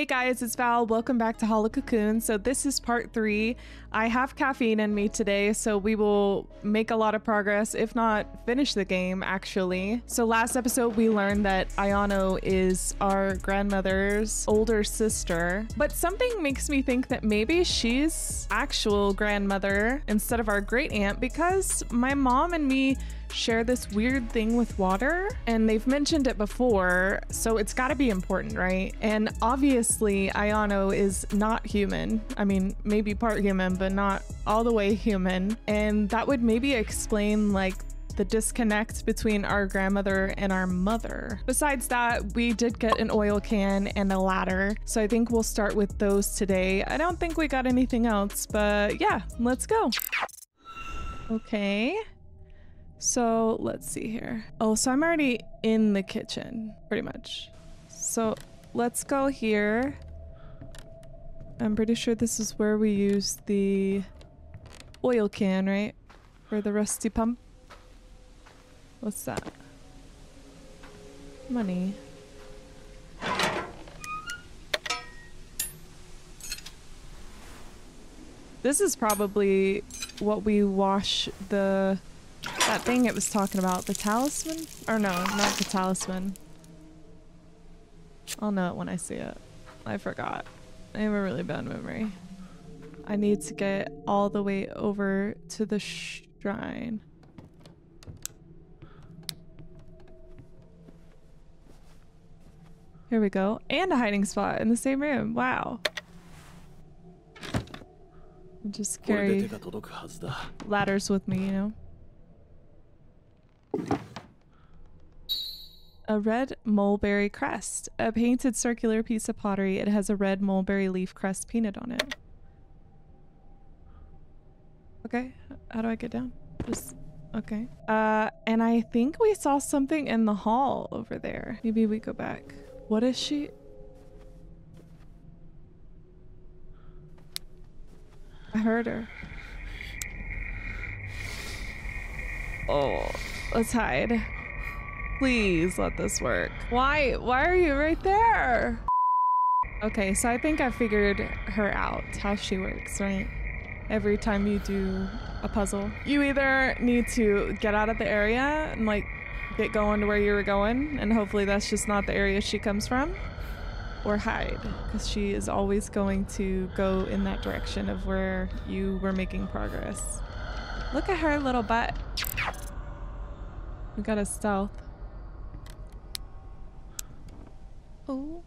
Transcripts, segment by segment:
Hey guys, it's Val. Welcome back to Hollow Cocoon. So this is part 3. I have caffeine in me today, so we will make a lot of progress, if not finish the game, actually. So last episode, we learned that Ayano is our grandmother's older sister, but something makes me think that maybe she's actual grandmother instead of our great aunt, because my mom and me share this weird thing with water, and they've mentioned it before, so it's got to be important, right? And obviously Ayano is not human. I mean, maybe part human, but not all the way human, and that would maybe explain like the disconnect between our grandmother and our mother. Besides that, we did get an oil can and a ladder, so I think we'll start with those today. I don't think we got anything else, but yeah, let's go. Okay. So let's see here. Oh, so I'm already in the kitchen, pretty much. So let's go here. I'm pretty sure this is where we use the oil can, right? For the rusty pump. What's that? Money. This is probably what we wash the... that thing it was talking about, the talisman? Or no, not the talisman. I'll know it when I see it. I forgot. I have a really bad memory. I need to get all the way over to the shrine. Here we go. And a hiding spot in the same room. Wow. I just carry ladders with me, you know. A red mulberry crest. A painted circular piece of pottery. It has a red mulberry leaf crest painted on it. Okay, how do I get down? Just, okay. And I think we saw something in the hall over there. Maybe we go back. What is she? I heard her. Oh, let's hide. Please let this work. Why are you right there? Okay, so I think I figured her out, how she works, right? Every time you do a puzzle, you either need to get out of the area and like get going to where you were going, and hopefully that's just not the area she comes from, or hide, because she is always going to go in that direction of where you were making progress. Look at her little butt. We got a stealth. Oh.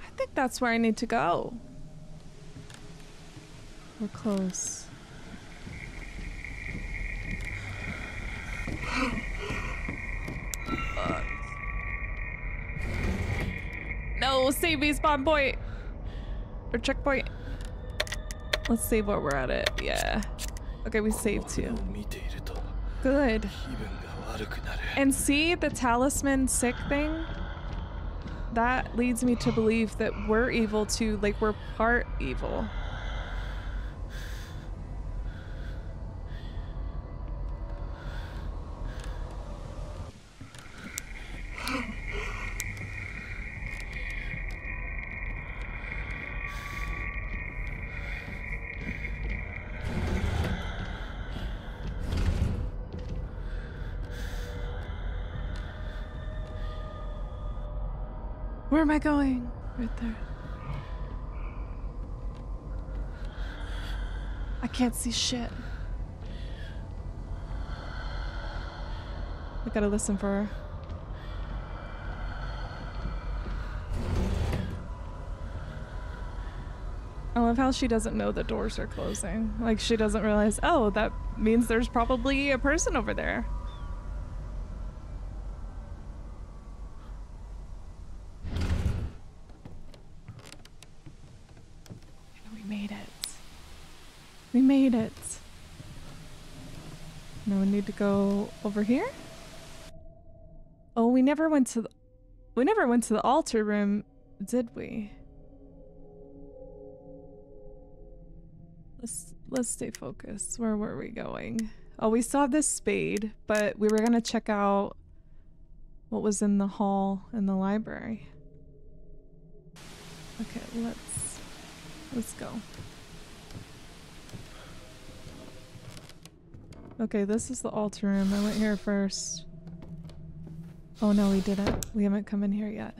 I think that's where I need to go. We're close. Fuck. No, save me, spawn point. Or checkpoint. Let's save while we're at it. Yeah. Okay, we saved you. Good. And see the talisman sick thing? That leads me to believe that we're evil too, like we're part evil. Where am I going? Right there. I can't see shit. I gotta listen for her. I love how she doesn't know the doors are closing. Like, she doesn't realize, oh, that means there's probably a person over there. It. Now we need to go over here. Oh, we never went to the altar room, did we? Let's stay focused. Where were we going? Oh, we saw this spade, but we were gonna check out what was in the hall in the library. Okay, let's go. Okay, this is the altar room. I went here first. Oh no, we didn't. We haven't come in here yet.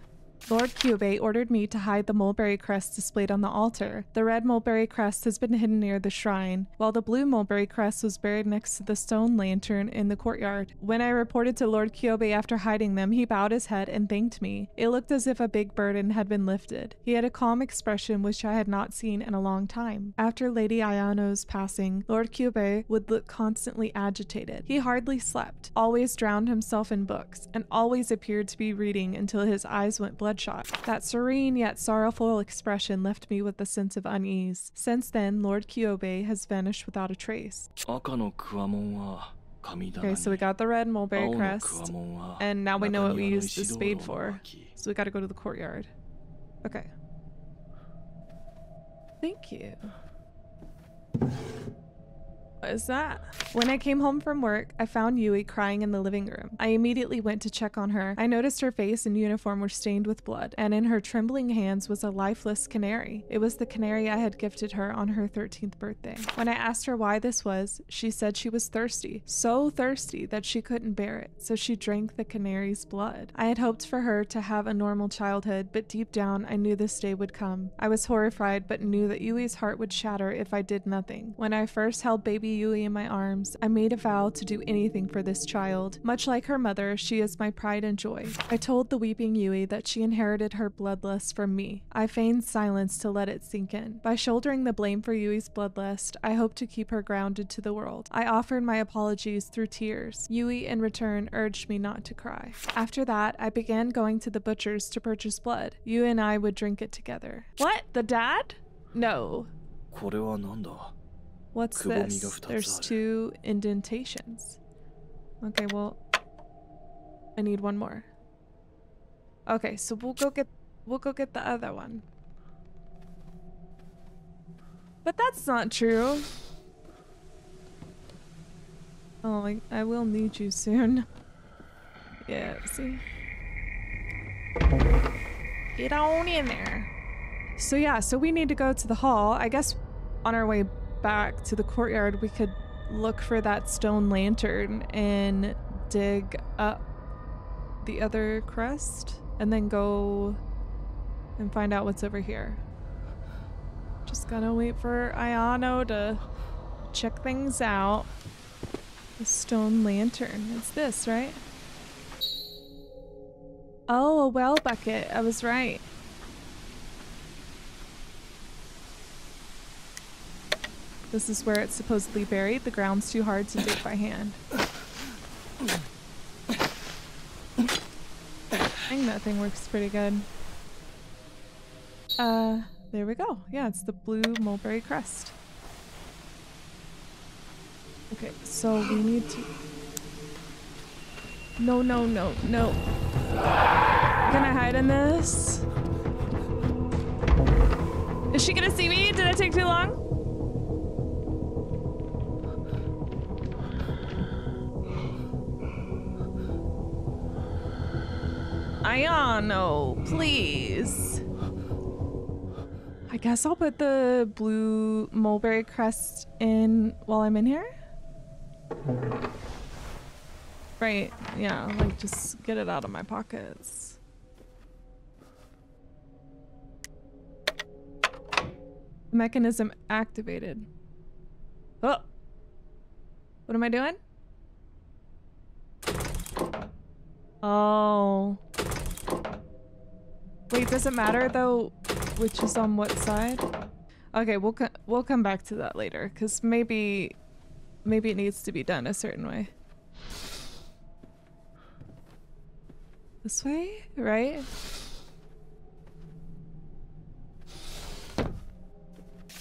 Lord Kyobe ordered me to hide the mulberry crest displayed on the altar. The red mulberry crest has been hidden near the shrine, while the blue mulberry crest was buried next to the stone lantern in the courtyard. When I reported to Lord Kyobe after hiding them, he bowed his head and thanked me. It looked as if a big burden had been lifted. He had a calm expression which I had not seen in a long time. After Lady Ayano's passing, Lord Kyobe would look constantly agitated. He hardly slept, always drowned himself in books, and always appeared to be reading until his eyes went bloodshot. That serene yet sorrowful expression left me with a sense of unease. Since then, Lord Kyobe has vanished without a trace. Okay, so we got the red mulberry crest, and now we know what we used the spade for. So we gotta go to the courtyard. Okay. Thank you. What is that? When I came home from work, I found Yui crying in the living room. I immediately went to check on her. I noticed her face and uniform were stained with blood, and in her trembling hands was a lifeless canary. It was the canary I had gifted her on her 13th birthday. When I asked her why this was, she said she was thirsty, so thirsty that she couldn't bear it, so she drank the canary's blood. I had hoped for her to have a normal childhood, but deep down, I knew this day would come. I was horrified, but knew that Yui's heart would shatter if I did nothing. When I first held baby Yui in my arms, I made a vow to do anything for this child. Much like her mother, she is my pride and joy. I told the weeping Yui that she inherited her bloodlust from me. I feigned silence to let it sink in. By shouldering the blame for Yui's bloodlust, I hoped to keep her grounded to the world. I offered my apologies through tears. Yui, in return, urged me not to cry. After that, I began going to the butcher's to purchase blood. You and I would drink it together. What? The dad? No. What's this? There's two indentations. Okay, well, I need one more. Okay, so we'll go get the other one. But that's not true. Oh, I will need you soon. Yeah, see. Get on in there. So yeah, so we need to go to the hall. I guess on our way back to the courtyard we could look for that stone lantern and dig up the other crest and then go and find out what's over here. Just gotta wait for Ayano to check things out. The stone lantern, it's this, right? Oh, a well bucket, I was right. This is where it's supposedly buried. The ground's too hard to dig by hand. I think that thing works pretty good. There we go. Yeah, it's the blue mulberry crest. Okay, so we need to... No, no, no, no. Can I hide in this? Is she gonna see me? Did I take too long? Ayano, please. I guess I'll put the blue mulberry crest in while I'm in here. Right, yeah, like just get it out of my pockets. Mechanism activated. Oh, what am I doing? Oh. Wait, does it matter though which is on what side? Okay, we'll come back to that later because maybe it needs to be done a certain way. This way, right?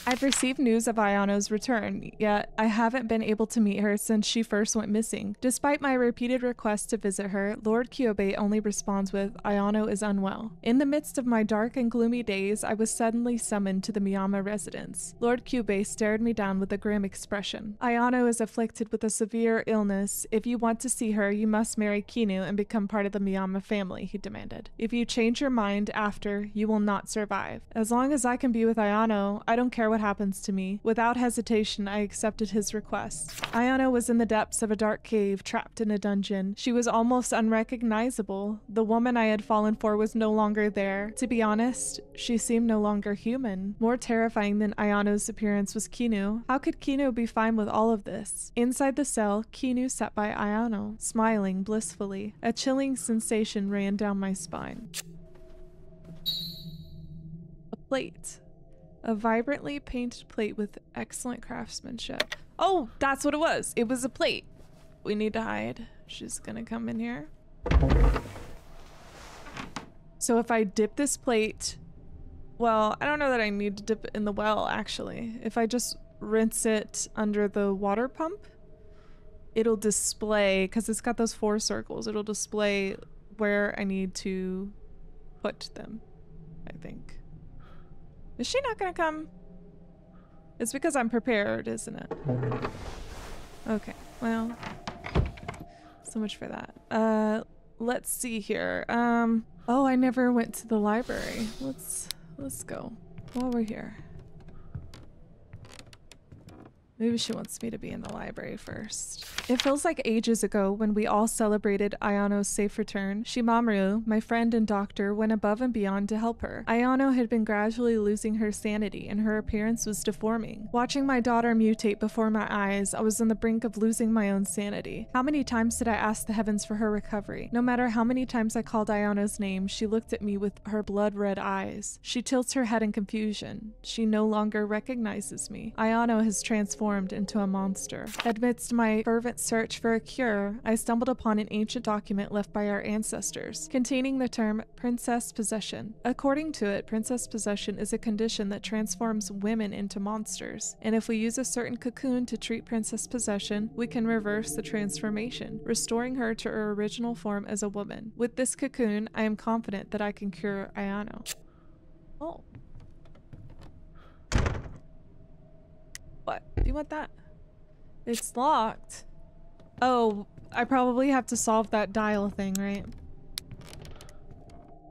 I've received news of Ayano's return, yet I haven't been able to meet her since she first went missing. Despite my repeated requests to visit her, Lord Kyobe only responds with, "Ayano is unwell." In the midst of my dark and gloomy days, I was suddenly summoned to the Miyama residence. Lord Kyobe stared me down with a grim expression. "Ayano is afflicted with a severe illness. If you want to see her, you must marry Kinu and become part of the Miyama family," he demanded. "If you change your mind after, you will not survive." As long as I can be with Ayano, I don't care what happens to me. Without hesitation, I accepted his request. Ayano was in the depths of a dark cave, trapped in a dungeon. She was almost unrecognizable. The woman I had fallen for was no longer there. To be honest, she seemed no longer human. More terrifying than Ayano's appearance was Kinu. How could Kinu be fine with all of this? Inside the cell, Kinu sat by Ayano, smiling blissfully. A chilling sensation ran down my spine. A plate. A vibrantly painted plate with excellent craftsmanship. Oh, that's what it was. It was a plate. We need to hide. She's gonna come in here. So if I dip this plate, well, I don't know that I need to dip it in the well, actually. If I just rinse it under the water pump, it'll display, because it's got those four circles, it'll display where I need to put them, I think. Is she not gonna come? It's because I'm prepared, isn't it? Okay, well, so much for that. Let's see here. Oh, I never went to the library. Let's go while we're here. Maybe she wants me to be in the library first. It feels like ages ago when we all celebrated Ayano's safe return. Shimamaru, my friend and doctor, went above and beyond to help her. Ayano had been gradually losing her sanity and her appearance was deforming. Watching my daughter mutate before my eyes, I was on the brink of losing my own sanity. How many times did I ask the heavens for her recovery? No matter how many times I called Ayano's name, she looked at me with her blood-red eyes. She tilts her head in confusion. She no longer recognizes me. Ayano has transformed into a monster. Amidst my fervent search for a cure, I stumbled upon an ancient document left by our ancestors, containing the term Princess Possession. According to it, Princess Possession is a condition that transforms women into monsters, and if we use a certain cocoon to treat Princess Possession, we can reverse the transformation, restoring her to her original form as a woman. With this cocoon, I am confident that I can cure Ayano. Oh. What? Do you want that? It's locked. Oh, I probably have to solve that dial thing, right?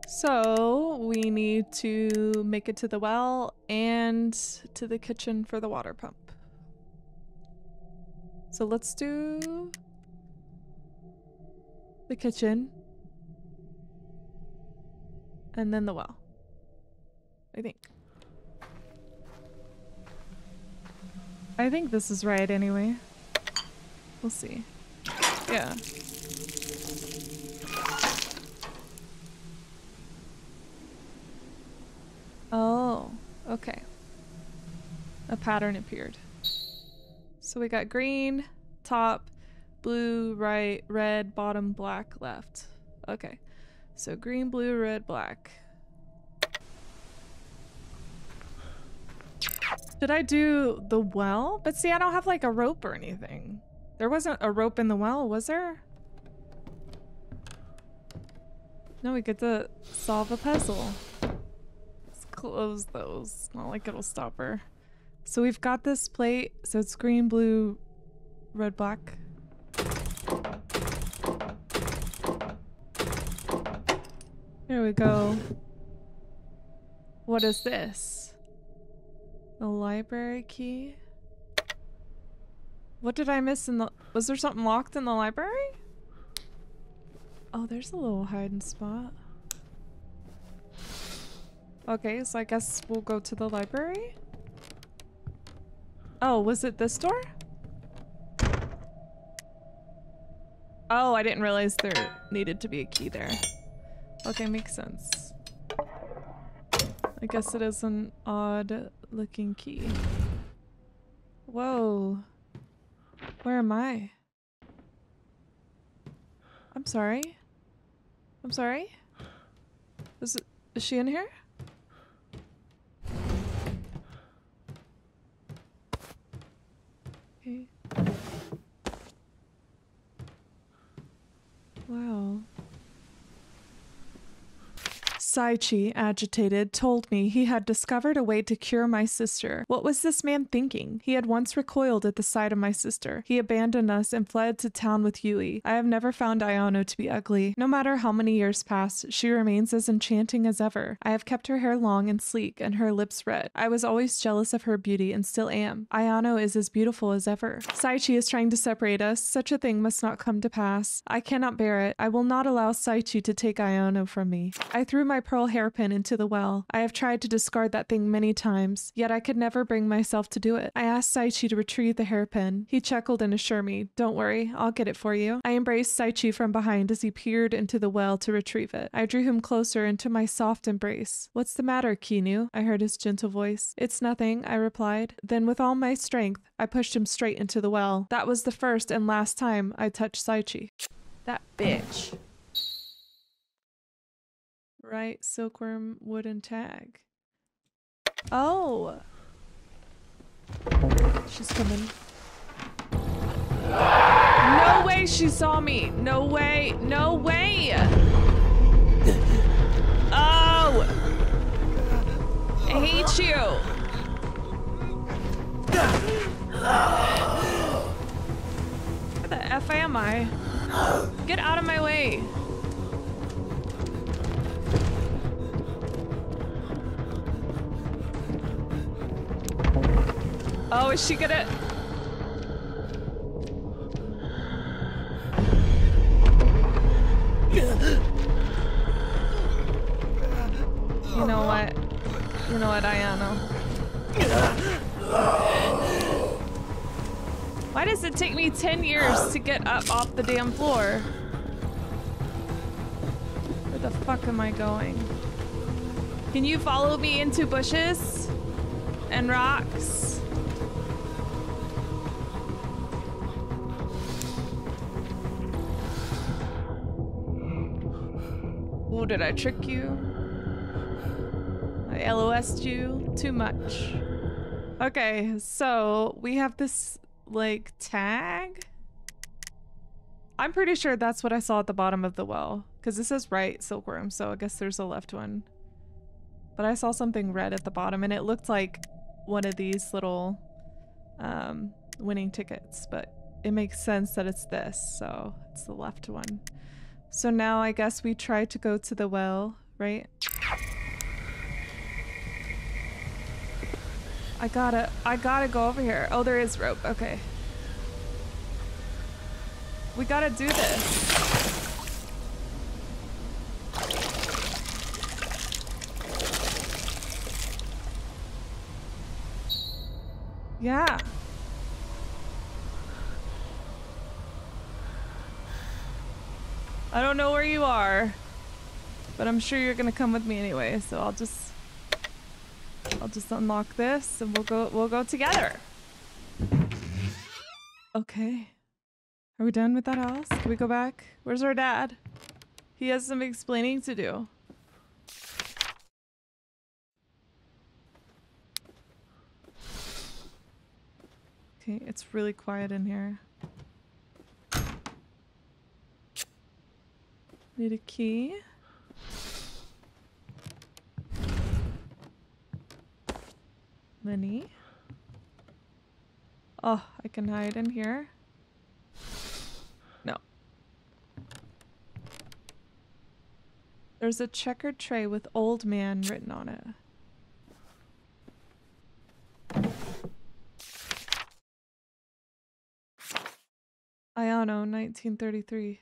So we need to make it to the well and to the kitchen for the water pump. So let's do the kitchen and then the well, I think. I think this is right anyway. We'll see. Yeah. Oh, okay. A pattern appeared. So we got green, top, blue, right, red, bottom, black, left. Okay. So green, blue, red, black. Did I do the well? But see, I don't have like a rope or anything. There wasn't a rope in the well, was there? No, we get to solve a puzzle. Let's close those. Not like it'll stop her. So we've got this plate. So it's green, blue, red, black. Here we go. What is this? The library key. What did I miss in the... Was there something locked in the library? Oh, there's a little hiding spot. Okay, so I guess we'll go to the library. Oh, was it this door? Oh, I didn't realize there needed to be a key there. Okay, makes sense. I guess it is an odd looking key. Whoa. Where am I? I'm sorry. I'm sorry. Is she in here? Saichi, agitated, told me he had discovered a way to cure my sister. What was this man thinking? He had once recoiled at the sight of my sister. He abandoned us and fled to town with Yui. I have never found Ayano to be ugly. No matter how many years pass, she remains as enchanting as ever. I have kept her hair long and sleek and her lips red. I was always jealous of her beauty and still am. Ayano is as beautiful as ever. Saichi is trying to separate us. Such a thing must not come to pass. I cannot bear it. I will not allow Saichi to take Ayano from me. I threw my pearl hairpin into the well. I have tried to discard that thing many times, yet I could never bring myself to do it. I asked Saichi to retrieve the hairpin. He chuckled and assured me, "Don't worry, I'll get it for you." I embraced Saichi from behind as he peered into the well to retrieve it. I drew him closer into my soft embrace. "What's the matter, Kinu?" I heard his gentle voice. "It's nothing," I replied. Then with all my strength, I pushed him straight into the well. That was the first and last time I touched Saichi. That bitch. Right, silkworm wooden tag. Oh! She's coming. No way she saw me! No way! No way! Oh! I hate you! Where the F am I? Get out of my way! Oh, is she gonna? You know what? You know what, Ayano? Why does it take me 10 years to get up off the damn floor? Where the fuck am I going? Can you follow me into bushes and rocks? Oh, did I trick you? I LOS'd you too much. Okay, so we have this, like, tag? I'm pretty sure that's what I saw at the bottom of the well. Because it says right silkworm, so I guess there's a left one. But I saw something red at the bottom, and it looked like one of these little winning tickets. But it makes sense that it's this, so it's the left one. So now I guess we try to go to the well, right? I gotta go over here. Oh, there is rope. Okay. We gotta do this. Yeah. I don't know where you are, but I'm sure you're gonna come with me anyway, so I'll just unlock this and we'll go together. Okay. Are we done with that house? Can we go back? Where's our dad? He has some explaining to do. Okay, it's really quiet in here. Need a key. Money. Oh, I can hide in here. No. There's a checkered tray with old man written on it. Ayano, 1933.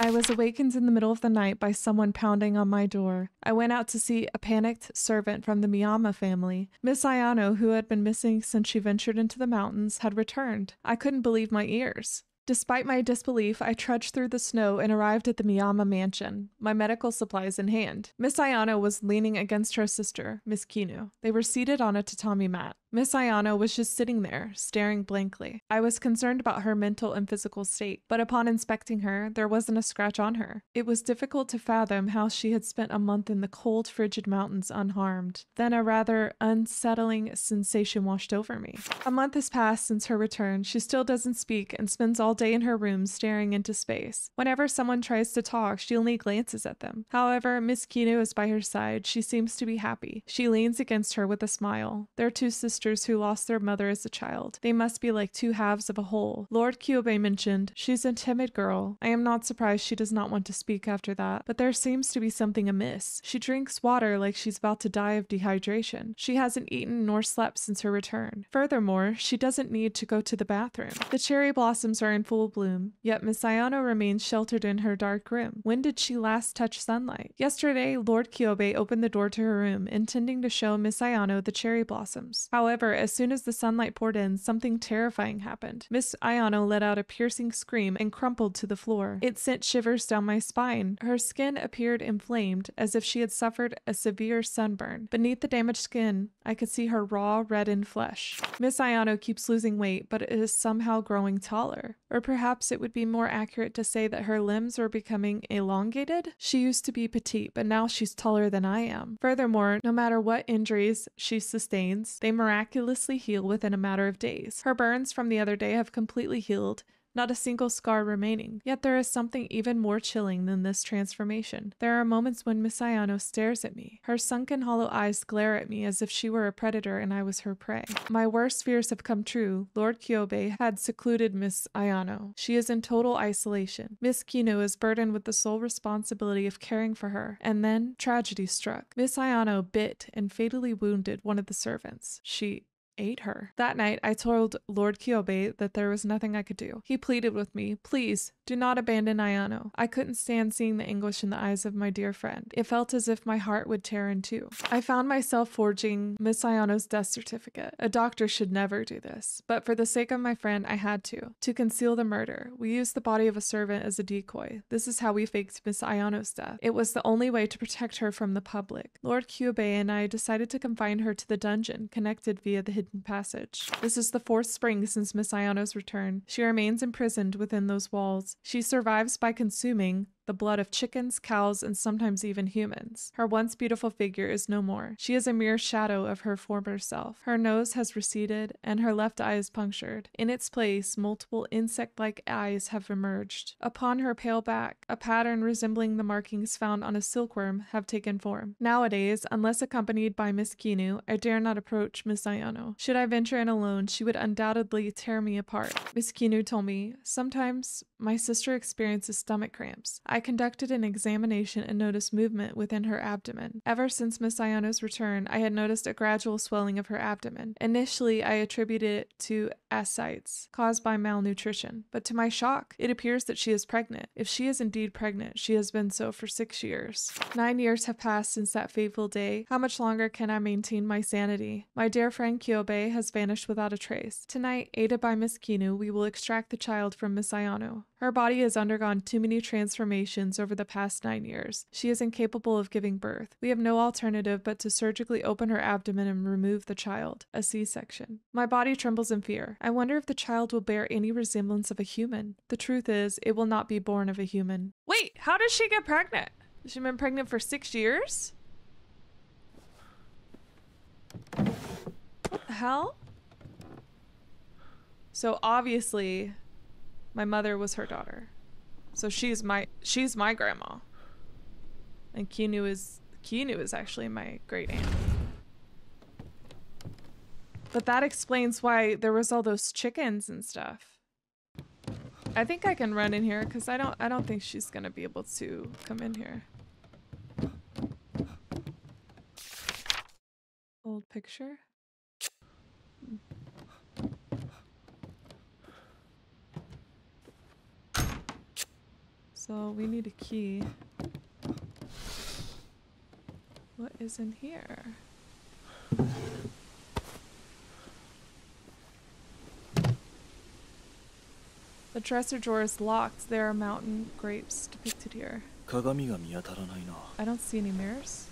I was awakened in the middle of the night by someone pounding on my door. I went out to see a panicked servant from the Miyama family. Miss Ayano, who had been missing since she ventured into the mountains, had returned. I couldn't believe my ears. Despite my disbelief, I trudged through the snow and arrived at the Miyama mansion, my medical supplies in hand. Miss Ayano was leaning against her sister, Miss Kinu. They were seated on a tatami mat. Miss Ayano was just sitting there, staring blankly. I was concerned about her mental and physical state, but upon inspecting her, there wasn't a scratch on her. It was difficult to fathom how she had spent a month in the cold, frigid mountains unharmed. Then a rather unsettling sensation washed over me. A month has passed since her return. She still doesn't speak and spends all day in her room staring into space. Whenever someone tries to talk, she only glances at them. However, Miss Kinu is by her side. She seems to be happy. She leans against her with a smile. Their two sisters who lost their mother as a child. They must be like two halves of a whole. Lord Kyobe mentioned, she's a timid girl. I am not surprised she does not want to speak after that, but there seems to be something amiss. She drinks water like she's about to die of dehydration. She hasn't eaten nor slept since her return. Furthermore, she doesn't need to go to the bathroom. The cherry blossoms are in full bloom, yet Miss Ayano remains sheltered in her dark room. When did she last touch sunlight? Yesterday, Lord Kyobe opened the door to her room, intending to show Miss Ayano the cherry blossoms. However, as soon as the sunlight poured in, something terrifying happened. Miss Ayano let out a piercing scream and crumpled to the floor. It sent shivers down my spine. Her skin appeared inflamed, as if she had suffered a severe sunburn. Beneath the damaged skin, I could see her raw, reddened flesh. Miss Ayano keeps losing weight, but it is somehow growing taller. Or perhaps it would be more accurate to say that her limbs are becoming elongated? She used to be petite, but now she's taller than I am. Furthermore, no matter what injuries she sustains, they miraculously heal within a matter of days. Her burns from the other day have completely healed, not a single scar remaining. Yet there is something even more chilling than this transformation. There are moments when Miss Ayano stares at me. Her sunken hollow eyes glare at me as if she were a predator and I was her prey. My worst fears have come true. Lord Kyobe had secluded Miss Ayano. She is in total isolation. Miss Kinu is burdened with the sole responsibility of caring for her. And then, tragedy struck. Miss Ayano bit and fatally wounded one of the servants. She ate her. That night, I told Lord Kyobe that there was nothing I could do. He pleaded with me, please, do not abandon Ayano. I couldn't stand seeing the anguish in the eyes of my dear friend. It felt as if my heart would tear in two. I found myself forging Miss Ayano's death certificate. A doctor should never do this, but for the sake of my friend, I had to. To conceal the murder, we used the body of a servant as a decoy. This is how we faked Miss Ayano's death. It was the only way to protect her from the public. Lord Kyobe and I decided to confine her to the dungeon, connected via the hidden passage. This is the fourth spring since Miss Ayano's return. She remains imprisoned within those walls. She survives by consuming the blood of chickens, cows, and sometimes even humans. Her once beautiful figure is no more. She is a mere shadow of her former self. Her nose has receded, and her left eye is punctured. In its place, multiple insect-like eyes have emerged. Upon her pale back, a pattern resembling the markings found on a silkworm have taken form. Nowadays, unless accompanied by Miss Kinu, I dare not approach Miss Ayano. Should I venture in alone, she would undoubtedly tear me apart. Miss Kinu told me, sometimes my sister experiences stomach cramps. I conducted an examination and noticed movement within her abdomen. Ever since Miss Ayano's return, I had noticed a gradual swelling of her abdomen. Initially, I attributed it to ascites, caused by malnutrition. But to my shock, it appears that she is pregnant. If she is indeed pregnant, she has been so for 6 years. 9 years have passed since that fateful day. How much longer can I maintain my sanity? My dear friend Kyobe has vanished without a trace. Tonight, aided by Miss Kinu, we will extract the child from Miss Ayano. Her body has undergone too many transformations over the past 9 years. She is incapable of giving birth. We have no alternative but to surgically open her abdomen and remove the child, a C-section. My body trembles in fear. I wonder if the child will bear any resemblance of a human. The truth is, it will not be born of a human. Wait, how did she get pregnant? She's been pregnant for 6 years? What the hell? So obviously, my mother was her daughter. So she's my grandma. And Kinu is actually my great aunt. But that explains why there was all those chickens and stuff. I think I can run in here because I don't think she's gonna be able to come in here. Old picture. So we need a key. What is in here? The dresser drawer is locked. There are mountain grapes depicted here. I don't see any mirrors.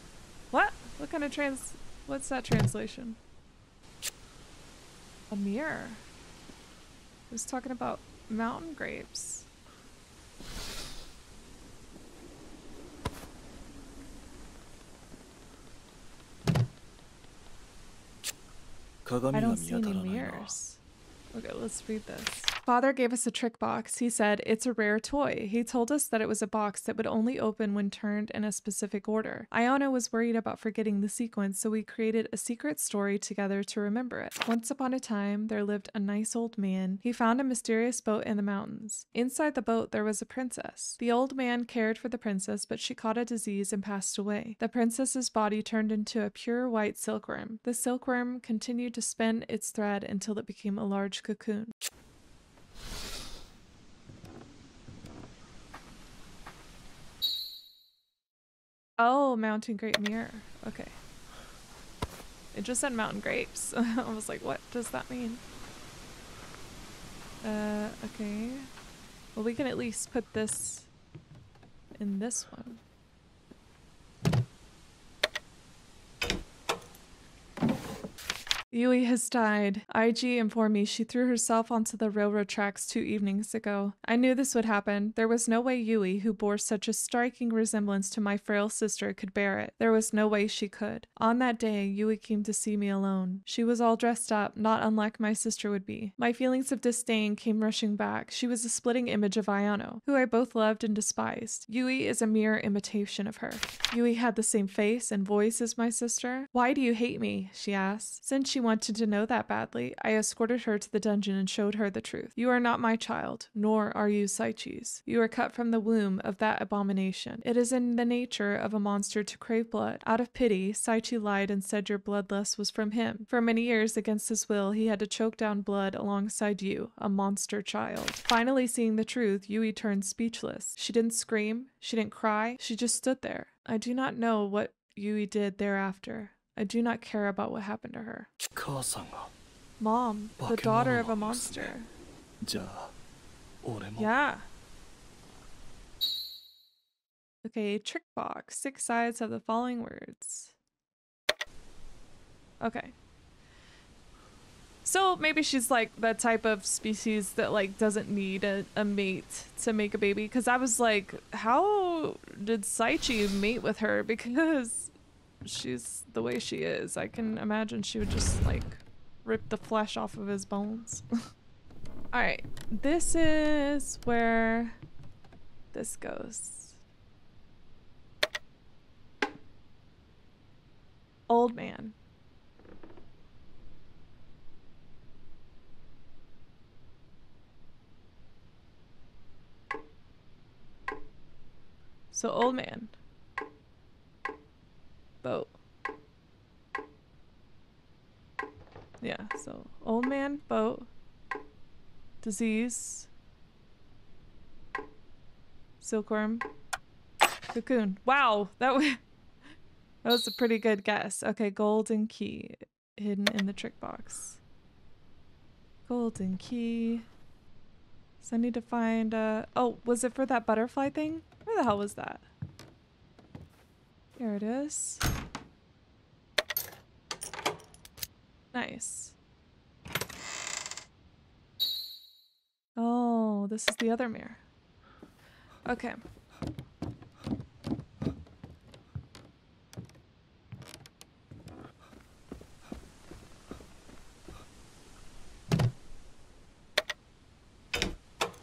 What? What's that translation? A mirror. It was talking about mountain grapes. I don't see any mirrors. Okay, let's read this. Father gave us a trick box. He said, it's a rare toy. He told us that it was a box that would only open when turned in a specific order. Ayano was worried about forgetting the sequence, so we created a secret story together to remember it. Once upon a time, there lived a nice old man. He found a mysterious boat in the mountains. Inside the boat, there was a princess. The old man cared for the princess, but she caught a disease and passed away. The princess's body turned into a pure white silkworm. The silkworm continued to spin its thread until it became a large cocoon. Oh, mountain grape mirror. Okay. It just said mountain grapes. I was like, what does that mean? Okay. Well, we can at least put this in this one. Yui has died. IG informed me she threw herself onto the railroad tracks 2 evenings ago. I knew this would happen. There was no way Yui, who bore such a striking resemblance to my frail sister, could bear it. There was no way she could. On that day, Yui came to see me alone. She was all dressed up, not unlike my sister would be. My feelings of disdain came rushing back. She was a splitting image of Ayano, who I both loved and despised. Yui is a mere imitation of her. Yui had the same face and voice as my sister. Why do you hate me? She asked. Since she wanted to know that badly, I escorted her to the dungeon and showed her the truth. You are not my child, nor are you Saichi's. You are cut from the womb of that abomination. It is in the nature of a monster to crave blood. Out of pity, Saichi lied and said your bloodlust was from him. For many years, against his will, he had to choke down blood alongside you, a monster child. Finally seeing the truth, Yui turned speechless. She didn't scream, she didn't cry, she just stood there. I do not know what Yui did thereafter. I do not care about what happened to her. Mom, the daughter of a monster. Yeah. Okay, trick box. 6 sides of the following words. Okay. So maybe she's like the type of species that like doesn't need a mate to make a baby. Because I was like, how did Saichi mate with her? Because she's the way she is. I can imagine she would just like rip the flesh off of his bones. All right, this is where this goes. Old man. So old man. Boat. Yeah, so old man, boat, disease, silkworm, cocoon. Wow, that was a pretty good guess. Okay, golden key hidden in the trick box. Golden key. So I need to find oh, was it for that butterfly thing? Where the hell was that? Here it is. Nice. Oh, this is the other mirror. Okay.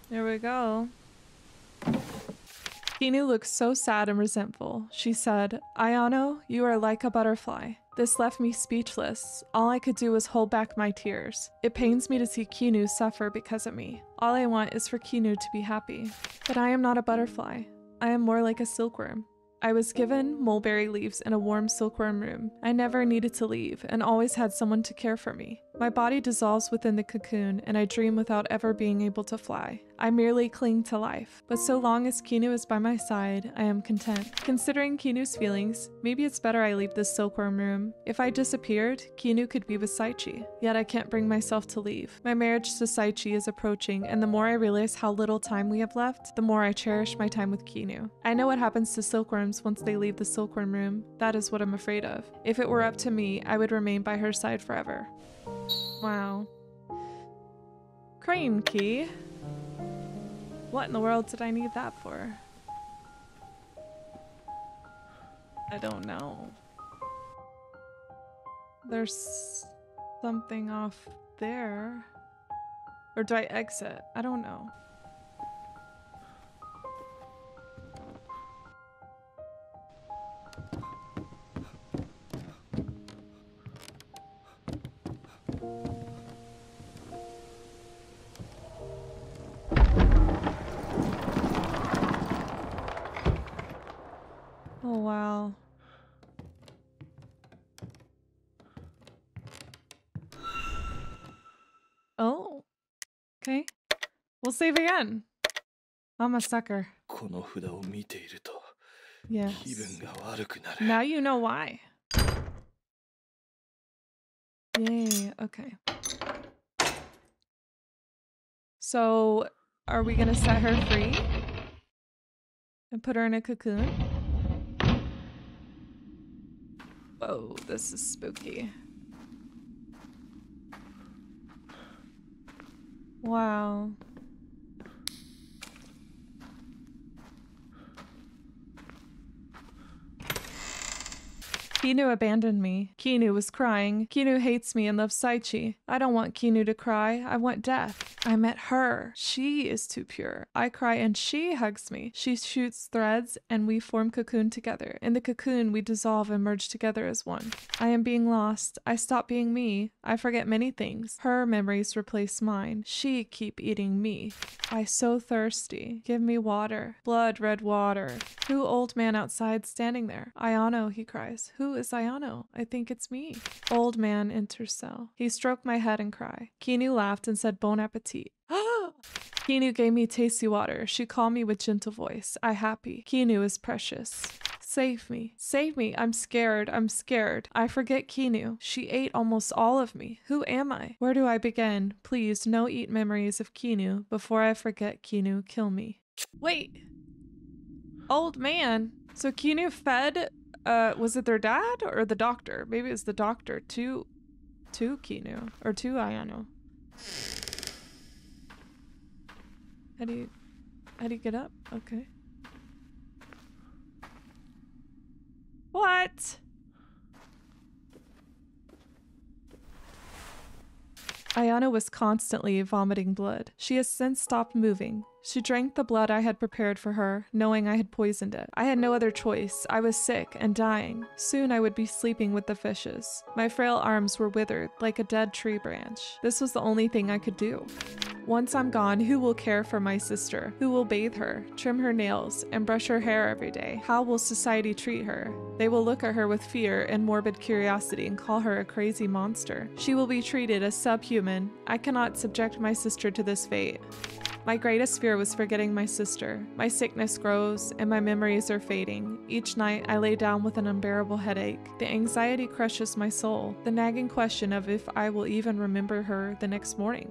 There we go. Kinu looked so sad and resentful. She said, Ayano, you are like a butterfly. This left me speechless. All I could do was hold back my tears. It pains me to see Kinu suffer because of me. All I want is for Kinu to be happy. But I am not a butterfly. I am more like a silkworm. I was given mulberry leaves in a warm silkworm room. I never needed to leave and always had someone to care for me. My body dissolves within the cocoon and I dream without ever being able to fly. I merely cling to life, but so long as Kinu is by my side, I am content. Considering Kinu's feelings, maybe it's better I leave this silkworm room. If I disappeared, Kinu could be with Saichi, yet I can't bring myself to leave. My marriage to Saichi is approaching, and the more I realize how little time we have left, the more I cherish my time with Kinu. I know what happens to silkworms once they leave the silkworm room. That is what I'm afraid of. If it were up to me, I would remain by her side forever. Wow. Crane key? What in the world did I need that for? I don't know. There's something off there. Or do I exit? I don't know. Oh, wow. Oh. Okay. We'll save again. I'm a sucker. Yes. Now you know why. Yay. Okay. So, are we gonna set her free? And put her in a cocoon? Whoa, this is spooky. Wow. Kinu abandoned me. Kinu was crying. Kinu hates me and loves Saichi. I don't want Kinu to cry. I want death. I met her. She is too pure. I cry and she hugs me. She shoots threads and we form cocoon together. In the cocoon, we dissolve and merge together as one. I am being lost. I stop being me. I forget many things. Her memories replace mine. She keep eating me. I so thirsty. Give me water. Blood red water. Who old man outside standing there? Ayano, he cries. Who is Ayano? I think it's me. Old man enters cell. He stroked my head and cried. Kinu laughed and said bon appetit. Kinu gave me tasty water. She called me with gentle voice. I happy. Kinu is precious. Save me. Save me. I'm scared. I'm scared. I forget Kinu. She ate almost all of me. Who am I? Where do I begin? Please, no eat memories of Kinu. Before I forget Kinu, kill me. Wait. Old man. So Kinu fed... was it their dad or the doctor? Maybe it's the doctor to Kinu or to Ayano. How do you get up? Okay. What? Ayano was constantly vomiting blood. She has since stopped moving. She drank the blood I had prepared for her, knowing I had poisoned it. I had no other choice. I was sick and dying. Soon I would be sleeping with the fishes. My frail arms were withered, like a dead tree branch. This was the only thing I could do. Once I'm gone, who will care for my sister? Who will bathe her, trim her nails, and brush her hair every day? How will society treat her? They will look at her with fear and morbid curiosity and call her a crazy monster. She will be treated as subhuman. I cannot subject my sister to this fate. My greatest fear was forgetting my sister. My sickness grows and my memories are fading. Each night I lay down with an unbearable headache. The anxiety crushes my soul. The nagging question of if I will even remember her the next morning.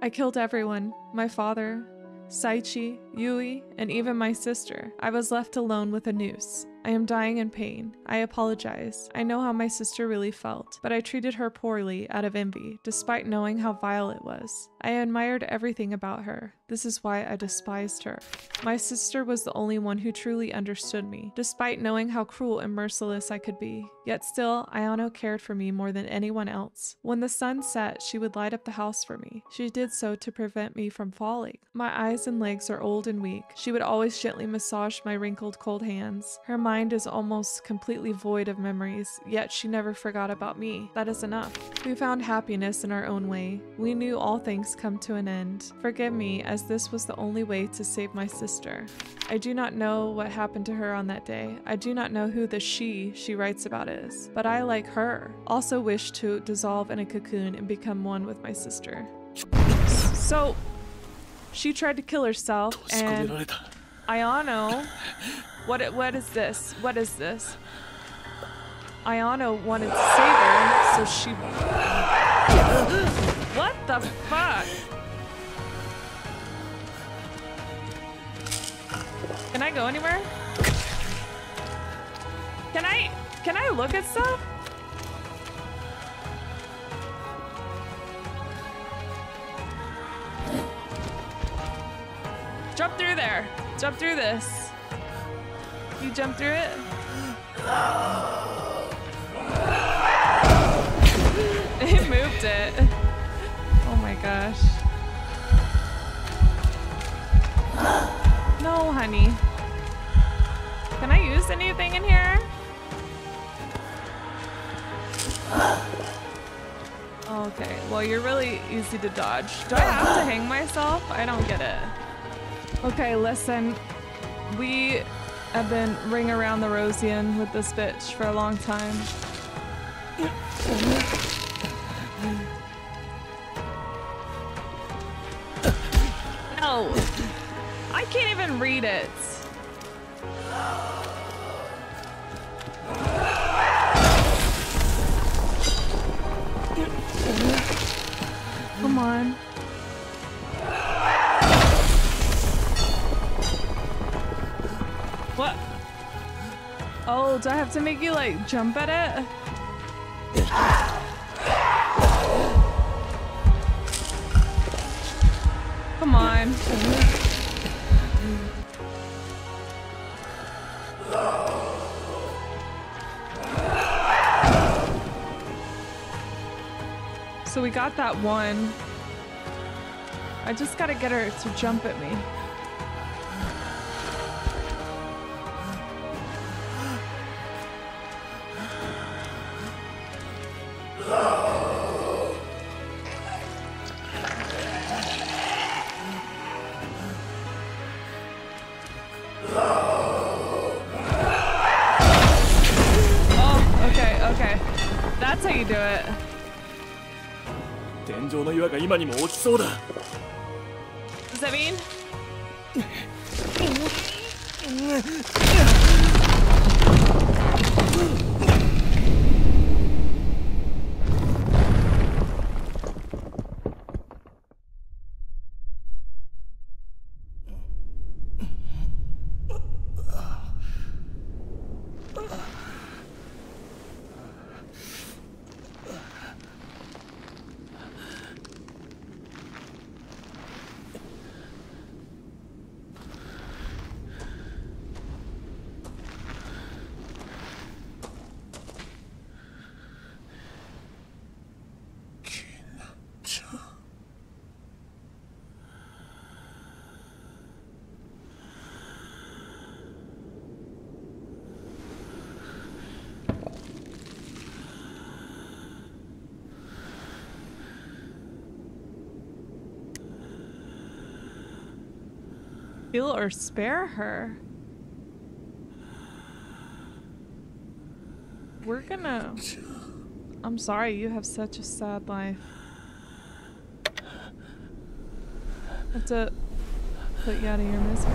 I killed everyone, my father, Saichi, Yui, and even my sister. I was left alone with a noose. I am dying in pain. I apologize. I know how my sister really felt, but I treated her poorly out of envy, despite knowing how vile it was. I admired everything about her. This is why I despised her. My sister was the only one who truly understood me, despite knowing how cruel and merciless I could be. Yet still, Ayano cared for me more than anyone else. When the sun set, she would light up the house for me. She did so to prevent me from falling. My eyes and legs are old and weak. She would always gently massage my wrinkled, cold hands. Her mind is almost completely void of memories, yet she never forgot about me. That is enough. We found happiness in our own way. We knew all things come to an end. Forgive me, as this was the only way to save my sister. I do not know what happened to her on that day. I do not know who the she writes about is, but I, like her, also wish to dissolve in a cocoon and become one with my sister. So, she tried to kill herself, and Ayano, what is this? What is this? Ayano wanted to save her, so she... What the fuck? Can I go anywhere? Can I look at stuff? Jump through there. Jump through this. You jump through it? It moved it. Oh my gosh. No, honey. Can I use anything in here? Okay, well, you're really easy to dodge. Do I have to hang myself? I don't get it. Okay, listen. We have been ring around the Rosian with this bitch for a long time. No! I can't even read it! Come on. What? Oh, do I have to make you like jump at it? Come on. So we got that one. I just gotta get her to jump at me. Oh, okay, okay. That's how you do it. Does that mean? Heal or spare her. We're gonna... I'm sorry, you have such a sad life. I have to put you out of your misery.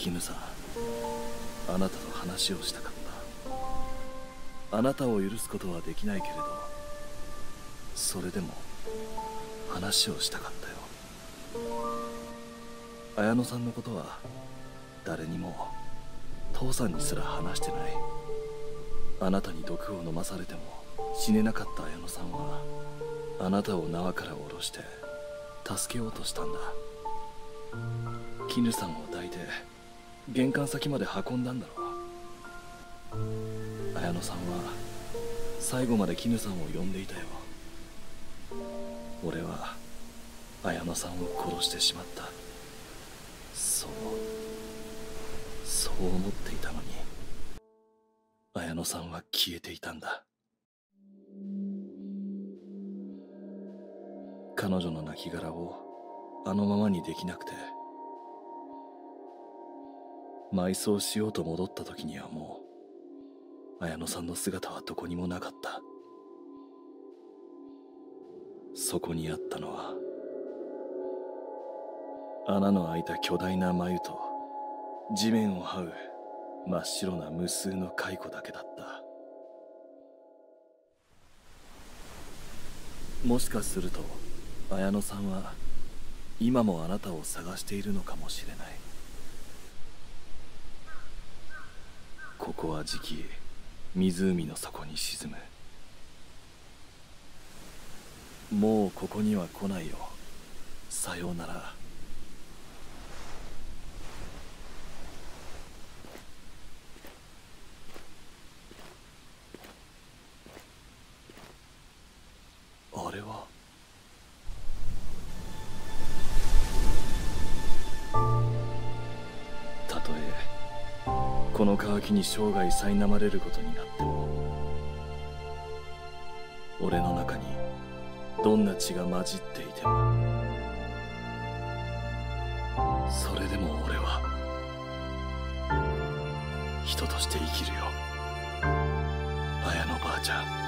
Ayano-sanは最後まで絹さんを呼んでいたよ。俺はAyanoさんを殺してしまった。そう思っていたのに、Ayanoさんは消えていたんだ。彼女の亡骸をあのままにできなくて、埋葬しようと戻った時にはもう Ayano-sanの姿はどこにもなかった。そこにあったのは穴の開いた巨大な繭と地面を這う真っ白な無数の蚕だけだった。もしかすると、綾乃さんは今もあなたを探しているのかもしれない。ここは時期、湖の底に沈む。もうここには来ないよ。さようなら。あれは。たとえこの渇きに生涯苛まれることになっても、俺の中にどんな血が混じっていても、それでも俺は人として生きるよ、綾乃ばあちゃん。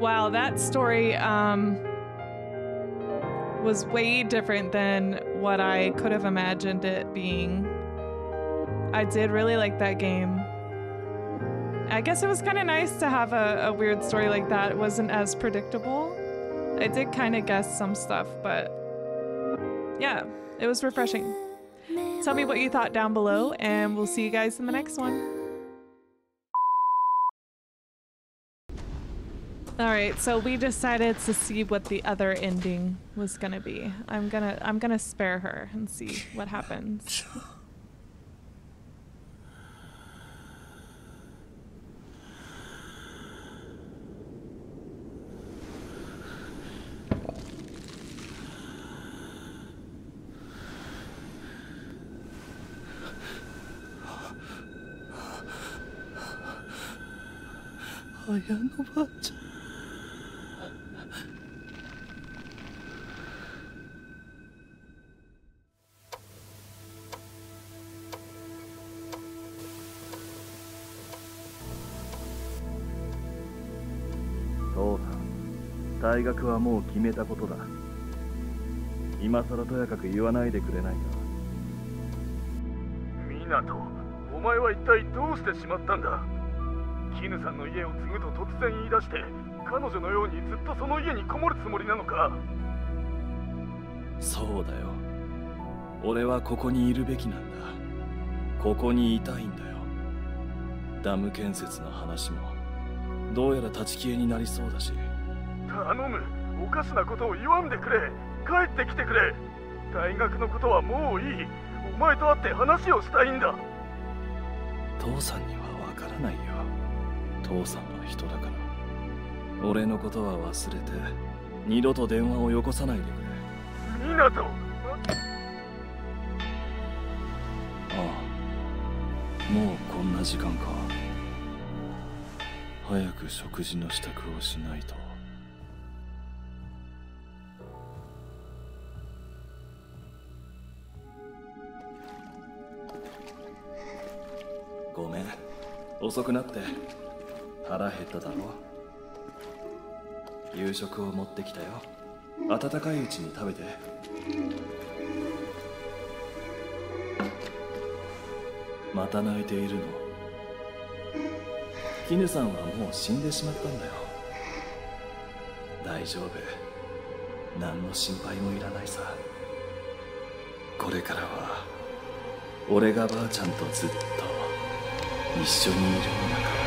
Wow, that story was way different than what I could have imagined it being. I did really like that game. I guess it was kind of nice to have a weird story like that. It wasn't as predictable. I did kind of guess some stuff, but yeah, it was refreshing. Tell me what you thought down below, and we'll see you guys in the next one. All right, so we decided to see what the other ending was gonna be. I'm gonna spare her and see what happens. Ayano ba-chan.大学はもう決めたことだ。今更とやかく言わないでくれないか。湊、お前は一体どうしてしまったんだ。キヌさんの家を継ぐと突然言い出して、彼女のようにずっとその家にこもるつもりなのか。そうだよ。俺はここにいるべきなんだ。ここにいたいんだよ。ダム建設の話もどうやら立ち消えになりそうだし。頼む、おかしなことを言わんでくれ。帰ってきてくれ。大学のことはもういい。お前と会って話をしたいんだ。父さんにはわからないよ。父さんは人だから。俺のことは忘れて、二度と電話をよこさないでくれ。湊。ああ、もうこんな時間か。早く食事の支度をしないと。ごめん、遅くなって。腹減っただろ。夕食を持ってきたよ。温かいうちに食べて。また泣いているの。絹さんはもう死んでしまったんだよ。大丈夫、何の心配もいらないさ。これからは俺がばあちゃんとずっと一緒にいるのだから。